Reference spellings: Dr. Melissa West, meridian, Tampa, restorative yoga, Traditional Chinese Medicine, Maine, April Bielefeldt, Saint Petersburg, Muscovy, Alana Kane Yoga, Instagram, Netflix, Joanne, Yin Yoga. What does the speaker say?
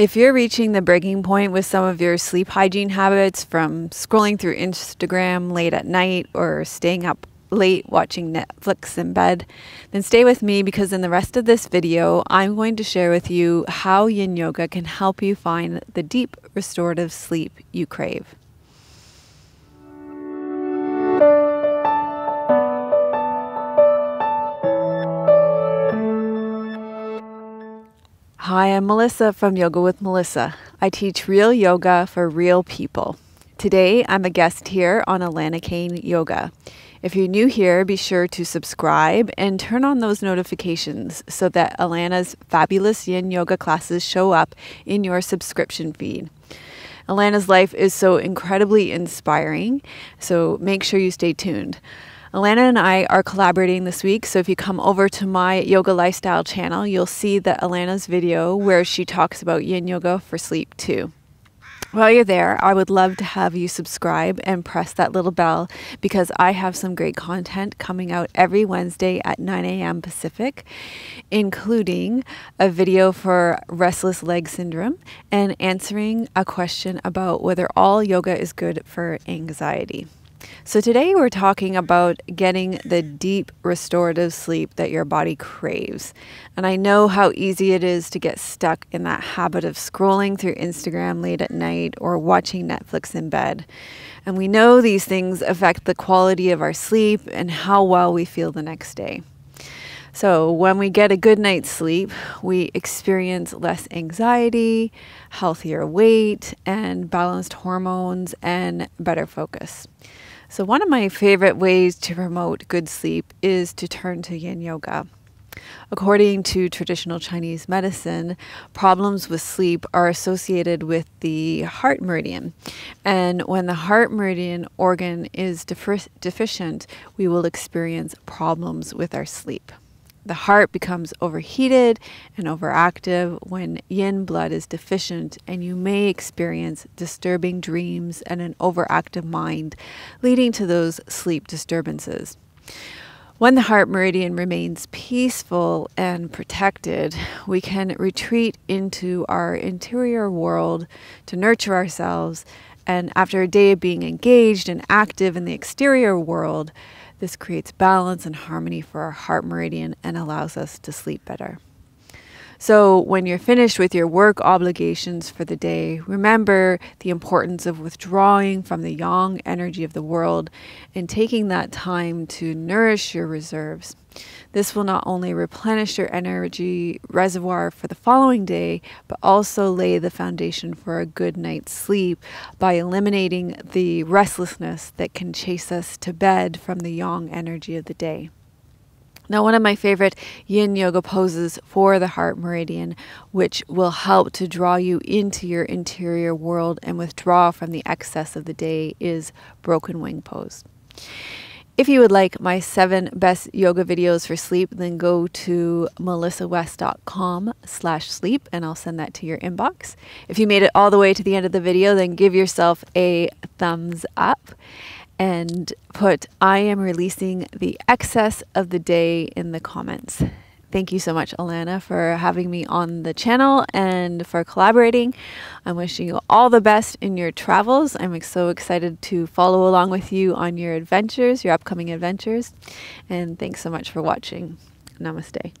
If you're reaching the breaking point with some of your sleep hygiene habits, from scrolling through Instagram late at night or staying up late watching Netflix in bed, then stay with me, because in the rest of this video, I'm going to share with you how Yin Yoga can help you find the deep restorative sleep you crave. Hi, I'm Melissa from Yoga with Melissa. I teach real yoga for real people. Today, I'm a guest here on Alana Kane Yoga. If you're new here, be sure to subscribe and turn on those notifications so that Alana's fabulous Yin Yoga classes show up in your subscription feed. Alana's life is so incredibly inspiring, so make sure you stay tuned. Alana and I are collaborating this week, so if you come over to my yoga lifestyle channel, you'll see that Alana's video where she talks about Yin Yoga for sleep too. While you're there, I would love to have you subscribe and press that little bell, because I have some great content coming out every Wednesday at 9 a.m. Pacific, including a video for restless leg syndrome and answering a question about whether all yoga is good for anxiety. So today we're talking about getting the deep restorative sleep that your body craves. And I know how easy it is to get stuck in that habit of scrolling through Instagram late at night or watching Netflix in bed. And we know these things affect the quality of our sleep and how well we feel the next day. So when we get a good night's sleep, we experience less anxiety, healthier weight, and balanced hormones, and better focus. So one of my favorite ways to promote good sleep is to turn to Yin Yoga. According to traditional Chinese medicine, problems with sleep are associated with the heart meridian. And when the heart meridian organ is deficient, we will experience problems with our sleep. The heart becomes overheated and overactive when yin blood is deficient, and you may experience disturbing dreams and an overactive mind, leading to those sleep disturbances. When the heart meridian remains peaceful and protected, we can retreat into our interior world to nurture ourselves. And after a day of being engaged and active in the exterior world, this creates balance and harmony for our heart meridian and allows us to sleep better. So when you're finished with your work obligations for the day, remember the importance of withdrawing from the yang energy of the world and taking that time to nourish your reserves. This will not only replenish your energy reservoir for the following day, but also lay the foundation for a good night's sleep by eliminating the restlessness that can chase us to bed from the yang energy of the day. Now, one of my favorite Yin Yoga poses for the heart meridian, which will help to draw you into your interior world and withdraw from the excess of the day, is broken wing pose. If you would like my 7 best yoga videos for sleep, then go to melissawest.com/sleep and I'll send that to your inbox. If you made it all the way to the end of the video, then give yourself a thumbs up and put "I am releasing the excess of the day" in the comments. Thank you so much, Alana, for having me on the channel and for collaborating. I'm wishing you all the best in your travels. I'm so excited to follow along with you on your adventures, your upcoming adventures. And thanks so much for watching. Namaste.